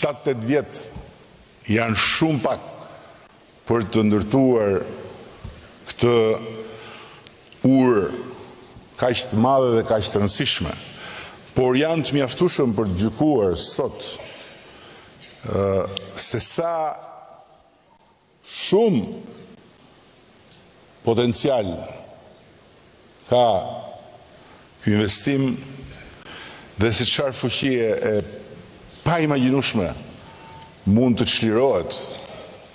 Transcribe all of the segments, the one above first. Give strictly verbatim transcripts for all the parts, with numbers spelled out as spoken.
shtatë tetë vjet janë shumë pak për të ndërtuar këtë urë kaq të madhe dhe kaq të rëndësishme, por janë të mjaftueshëm për të gjykuar sot uh, se sa shumë potencial ka ky investim dhe se çfarë fuqie e paimagjinueshme mund të çlirohet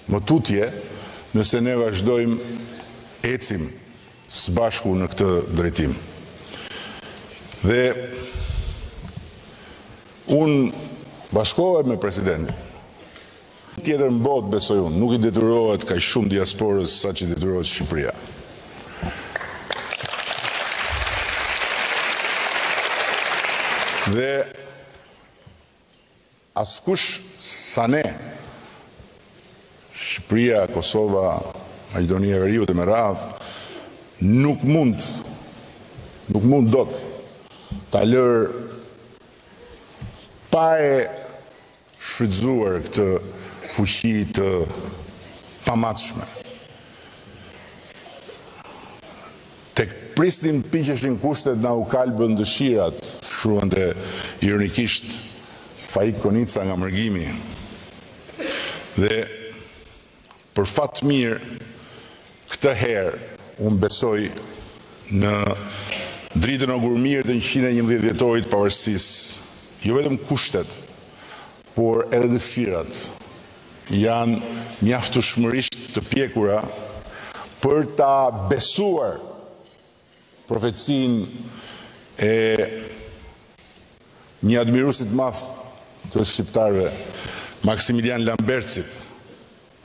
më tutje nëse ne vazhdojmë ecim së bashku në këtë drejtim. Dhe unë bashkohem me presidentin. Tjetër në botë, besoj unë, nuk i detyrohet kaq shumë diasporës sa që detyrohet Shqipëria. Dhe askush sa ne, Shqipëria, Kosova, Maqedonia e Veriut e me radhë, nuk mund, nuk mund dot ta lër pa e shfrytzuar këtë fuqi të pamatshme. Tek prisnin piqeshin kushtet na u kalbën dëshirat, shkruante ironikisht Faik Konica nga Mërgimi. Dhe për fat mirë, këtë herë unë besoj në dritën e gurmirë të njëqind e njëmbëdhjetë vjetorit pavarësisë. Jo vetëm kushtet, por edhe dëshirat janë mjaftueshmërisht të pjekura për ta besuar profecinë e një admiruesit madh të shqiptarëve, Maximilian Lambertit.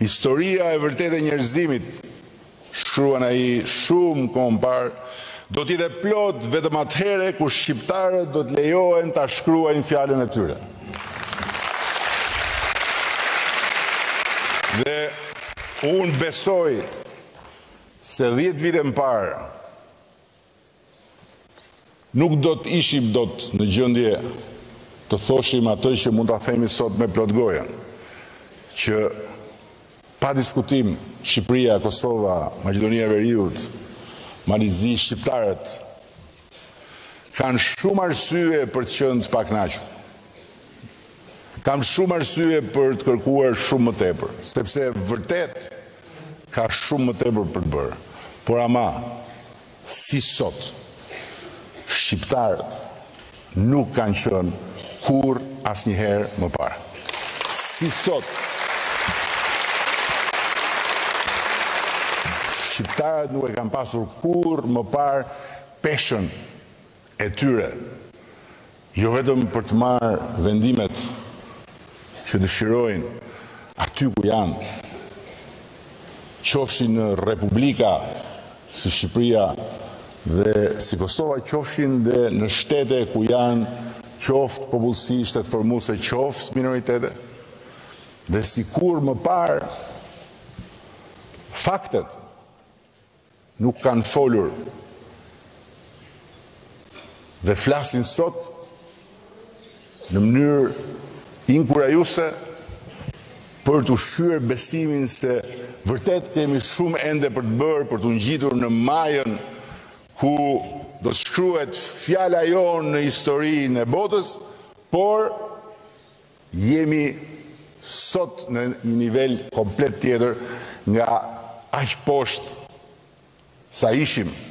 Historia e vërtetë e njerëzimit, shkruan ai shumë kohë parë, do t'i jetë plot vetëm atëherë kur shqiptarët do të lejohen ta shkruajnë fjalën e tyre. Dhe unë besoj se dhjetë vite më parë nuk do të ishim dot në gjendje të thoshim atë që mund ta themi sot me plot gojën, që pa diskutim Shqipëria, Kosova, Maqedonia e Veriut, malizi shqiptarët kanë shumë arsye për të qenë të pakënaqur. Kam shumë arsye për të kërkuar shumë më tepër, sepse vërtet ka shumë më tepër për të bërë. Por ama, si sot, shqiptarët nuk kanë qenë kur asnjëherë më parë. Si sot, shqiptarët nuk e kanë pasur kur më parë peshën e tyre, jo vetëm për të marrë vendimet që dëshirojnë aty ku janë, qofshin në Republika si Shqipëria dhe si Kosova, qofshin dhe në shtete ku janë qoftë popullsi shtetëformuese, qoftë minoritete, dhe sikur më parë faktet nuk kanë folur dhe flasin sot në mënyrë inkurajuese për të ushqyer besimin se vërtet kemi shumë ende për të bërë, për të ngjitur në majën ku do shkruhet fjala jonë në historinë e botës, por jemi sot në një nivel komplet tjetër nga aq poshtë sa ishim.